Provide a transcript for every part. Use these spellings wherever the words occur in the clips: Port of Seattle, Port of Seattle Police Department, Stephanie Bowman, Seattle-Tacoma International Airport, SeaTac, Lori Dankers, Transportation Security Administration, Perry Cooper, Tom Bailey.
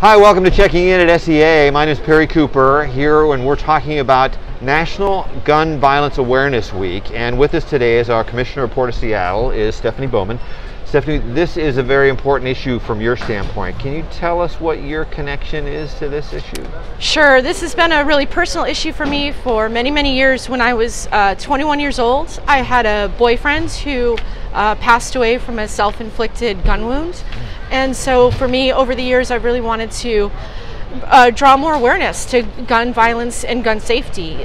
Hi, welcome to Checking In at SEA. My name is Perry Cooper here, and we're talking about National Gun Violence Awareness Week. And with us today is our Commissioner of Port of Seattle, is Stephanie Bowman. Stephanie, this is a very important issue from your standpoint. Can you tell us what your connection is to this issue? Sure. This has been a really personal issue for me for many, many years. When I was 21 years old, I had a boyfriend who passed away from a self-inflicted gun wound. And so for me, over the years, I really wanted to draw more awareness to gun violence and gun safety.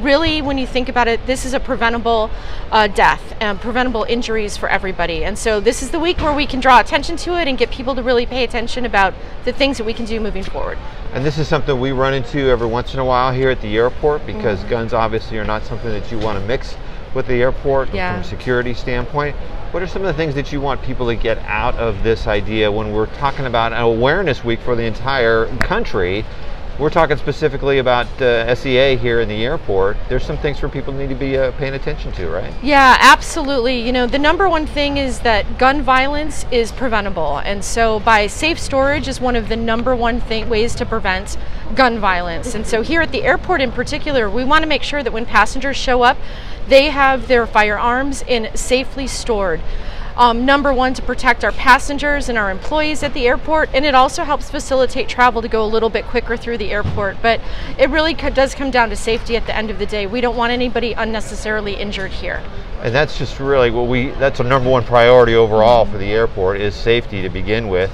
Really, when you think about it, this is a preventable death and preventable injuries for everybody. And so this is the week where we can draw attention to it and get people to really pay attention about the things that we can do moving forward. And this is something we run into every once in a while here at the airport, because guns obviously are not something that you want to mix with the airport from a security standpoint. What are some of the things that you want people to get out of this idea when we're talking about an awareness week for the entire country? We're talking specifically about SEA here in the airport. There's some things for people need to be paying attention to, right? Yeah, absolutely. You know, the number one thing is that gun violence is preventable. And so by safe storage is one of the number one ways to prevent gun violence. And so here at the airport in particular, we want to make sure that when passengers show up, they have their firearms in safely stored. Number one, to protect our passengers and our employees at the airport, and it also helps facilitate travel to go a little bit quicker through the airport. But it really does come down to safety at the end of the day. We don't want anybody unnecessarily injured here. And that's just really what that's a number one priority overall for the airport, is safety to begin with.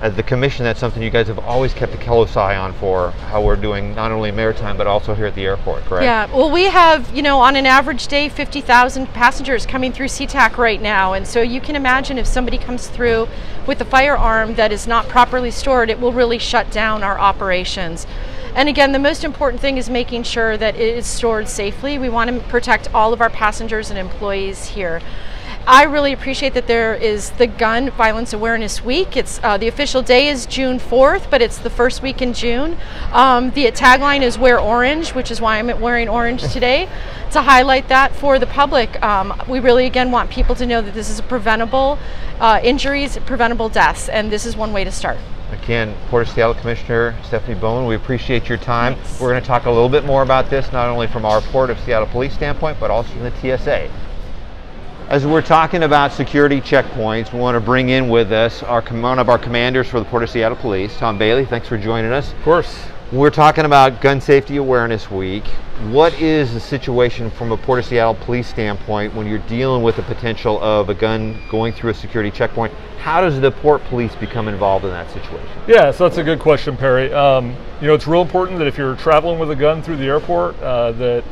As the commission, that's something you guys have always kept a close eye on for how we're doing, not only maritime, but also here at the airport, correct? Yeah, well, we have, you know, on an average day, 50,000 passengers coming through SeaTac right now. And so you can imagine if somebody comes through with a firearm that is not properly stored, it will really shut down our operations. And again, the most important thing is making sure that it is stored safely. We want to protect all of our passengers and employees here. I really appreciate that there is the Gun Violence Awareness Week. It's the official day is June 4th, but it's the first week in June. The tagline is "Wear Orange," which is why I'm wearing orange today, to highlight that for the public. We really, again, want people to know that this is a preventable injuries, preventable deaths, and this is one way to start. Again, Port of Seattle Commissioner Stephanie Bowman, we appreciate your time. Thanks. We're going to talk a little bit more about this, not only from our Port of Seattle Police standpoint, but also from the TSA. As we're talking about security checkpoints, we want to bring in with us one of our commanders for the Port of Seattle Police, Tom Bailey. Thanks for joining us. Of course. We're talking about Gun Safety Awareness Week. What is the situation from a Port of Seattle Police standpoint when you're dealing with the potential of a gun going through a security checkpoint? How does the Port Police become involved in that situation? Yeah, so that's a good question, Perry. You know, it's real important that if you're traveling with a gun through the airport, that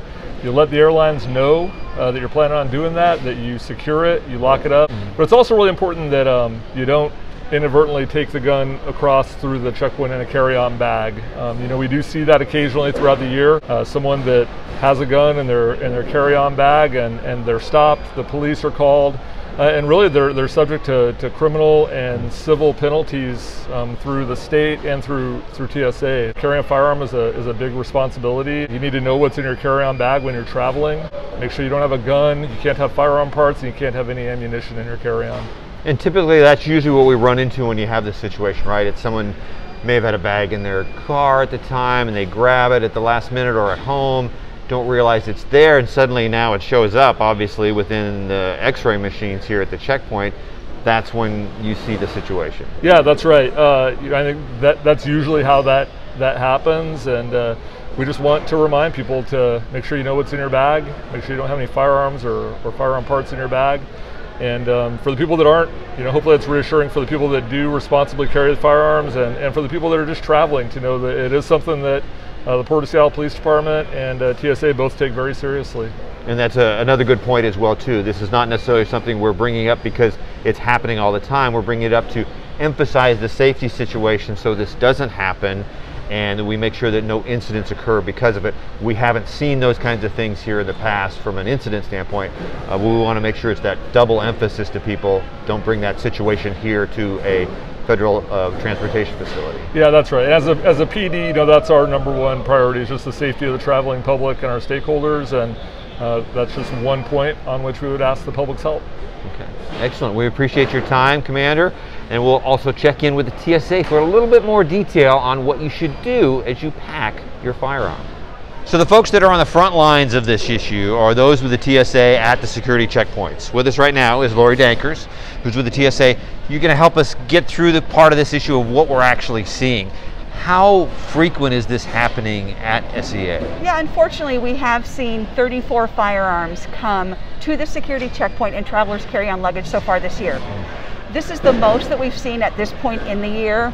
you let the airlines know that you're planning on doing that you secure it, you lock it up. But it's also really important that you don't inadvertently take the gun across through the checkpoint in a carry-on bag. You know, we do see that occasionally throughout the year. Someone that has a gun in their carry-on bag, and they're stopped, the police are called, and really they're subject to criminal and civil penalties through the state and through TSA. Carrying a firearm is a big responsibility. You need to know what's in your carry-on bag when you're traveling. Make sure you don't have a gun, you can't have firearm parts, and you can't have any ammunition in your carry-on. And typically that's usually what we run into when you have this situation, right? It's someone may have had a bag in their car at the time and they grab it at the last minute, or at home, don't realize it's there, and suddenly now it shows up, obviously, within the x-ray machines here at the checkpoint. That's when you see the situation. Yeah, that's right. I think that's usually how that happens, and we just want to remind people to make sure you know what's in your bag, make sure you don't have any firearms or firearm parts in your bag. And for the people that aren't, you know, hopefully it's reassuring for the people that do responsibly carry the firearms, and for the people that are just traveling, to know that it is something that the Port of Seattle Police Department and TSA both take very seriously. And that's another good point as well, too. This is not necessarily something we're bringing up because it's happening all the time. We're bringing it up to emphasize the safety situation so this doesn't happen, and we make sure that no incidents occur because of it. We haven't seen those kinds of things here in the past from an incident standpoint. We want to make sure it's that double emphasis to people. Don't bring that situation here to a federal transportation facility. Yeah, that's right. As a PD, you know, that's our number one priority, is just the safety of the traveling public and our stakeholders, and that's just one point on which we would ask the public's help. Okay, excellent. We appreciate your time, Commander. And we'll also check in with the TSA for a little bit more detail on what you should do as you pack your firearm. So the folks that are on the front lines of this issue are those with the TSA at the security checkpoints. With us right now is Lori Dankers, who's with the TSA. You're going to help us get through the part of this issue of what we're actually seeing. How frequent is this happening at SEA? Yeah, unfortunately we have seen 34 firearms come to the security checkpoint and travelers carry on luggage so far this year. This is the most that we've seen at this point in the year,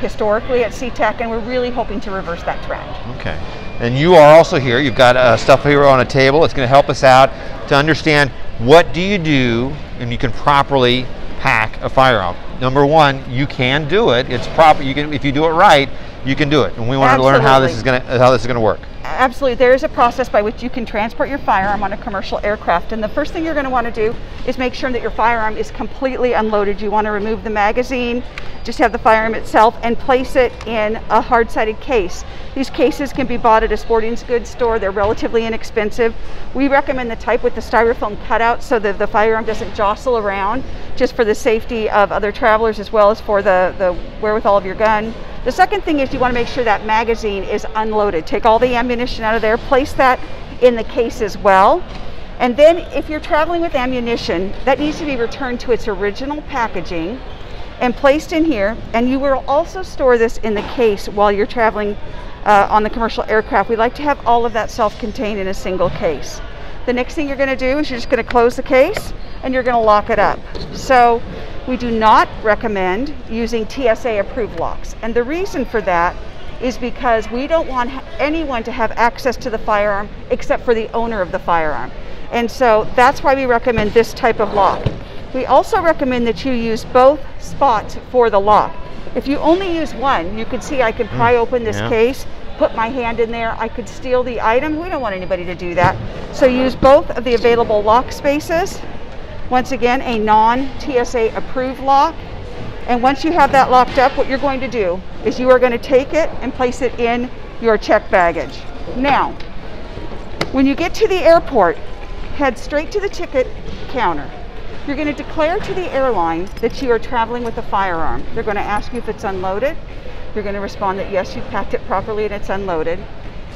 historically at SeaTac, and we're really hoping to reverse that trend. Okay, and you are also here. You've got stuff here on a table. It's going to help us out to understand what do you do and you can properly pack a firearm. Number one, you can do it. It's proper. You can, if you do it right, you can do it. And we want to learn how this is going to work. Absolutely. There is a process by which you can transport your firearm on a commercial aircraft, and the first thing you're going to want to do is make sure that your firearm is completely unloaded. You want to remove the magazine, just have the firearm itself, and place it in a hard-sided case. These cases can be bought at a sporting goods store. They're relatively inexpensive. We recommend the type with the styrofoam cutout so that the firearm doesn't jostle around, just for the safety of other travelers as well as for the wherewithal of your gun. The second thing is you want to make sure that magazine is unloaded. Take all the ammunition out of there, place that in the case as well. And then if you're traveling with ammunition, that needs to be returned to its original packaging and placed in here. And you will also store this in the case while you're traveling on the commercial aircraft. We like to have all of that self-contained in a single case. The next thing you're going to do is you're just going to close the case and you're going to lock it up. So we do not recommend using TSA approved locks. And the reason for that is because we don't want anyone to have access to the firearm except for the owner of the firearm. And so that's why we recommend this type of lock. We also recommend that you use both spots for the lock. If you only use one, you can see I can pry open this case, put my hand in there, I could steal the item. We don't want anybody to do that. So use both of the available lock spaces. Once again, a non-TSA approved lock. And once you have that locked up, what you're going to do is you are going to take it and place it in your checked baggage. Now, when you get to the airport, head straight to the ticket counter. You're going to declare to the airline that you are traveling with a firearm. They're going to ask you if it's unloaded. You're going to respond that yes, you packed it properly and it's unloaded.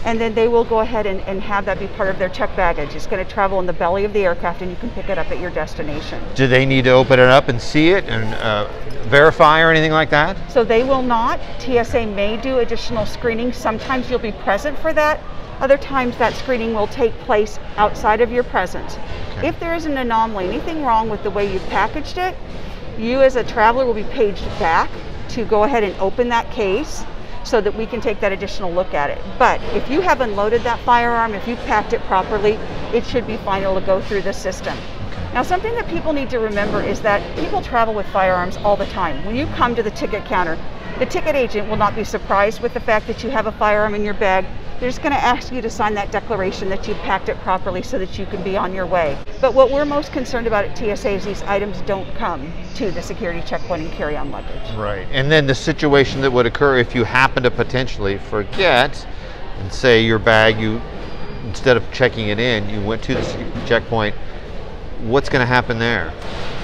And then they will go ahead and have that be part of their checked baggage. It's going to travel in the belly of the aircraft and you can pick it up at your destination. Do they need to open it up and see it and verify or anything like that? So they will not. TSA may do additional screening. Sometimes you'll be present for that. Other times that screening will take place outside of your presence. Okay. If there is an anomaly, anything wrong with the way you packaged it, you as a traveler will be paged back to go ahead and open that case, so that we can take that additional look at it. But if you have unloaded that firearm, if you packed it properly, it should be fine to go through the system. Now, something that people need to remember is that people travel with firearms all the time. When you come to the ticket counter, the ticket agent will not be surprised with the fact that you have a firearm in your bag. They're just going to ask you to sign that declaration that you packed it properly so that you can be on your way. But what we're most concerned about at TSA is these items don't come to the security checkpoint and carry-on luggage. Right, and then the situation that would occur if you happen to potentially forget and say your bag, you instead of checking it in, you went to the checkpoint, what's going to happen there?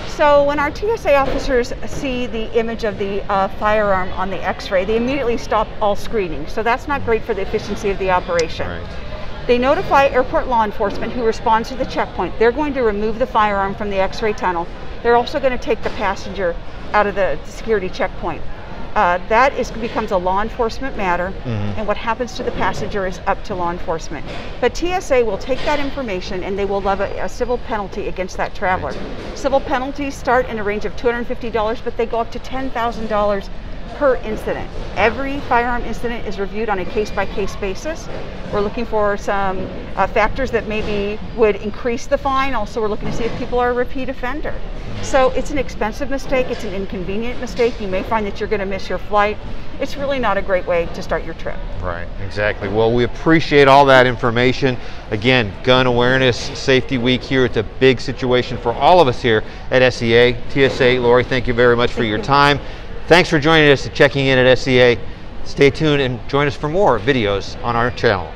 So when our TSA officers see the image of the firearm on the x-ray, they immediately stop all screening. So that's not great for the efficiency of the operation. Right. They notify airport law enforcement who responds to the checkpoint. They're going to remove the firearm from the x-ray tunnel. They're also going to take the passenger out of the security checkpoint. That becomes a law enforcement matter, and what happens to the passenger is up to law enforcement. But TSA will take that information and they will levy a civil penalty against that traveler. Civil penalties start in a range of $250, but they go up to $10,000 per incident. Every firearm incident is reviewed on a case-by-case basis. We're looking for some factors that maybe would increase the fine. Also, we're looking to see if people are a repeat offender. So it's an expensive mistake, it's an inconvenient mistake. You may find that you're going to miss your flight. It's really not a great way to start your trip. Right, exactly. Well, we appreciate all that information. Again, Gun Awareness Safety Week here. It's a big situation for all of us here at SEA. TSA, Lori, thank you very much for your time. Thanks for joining us and checking in at SEA. Stay tuned and join us for more videos on our channel.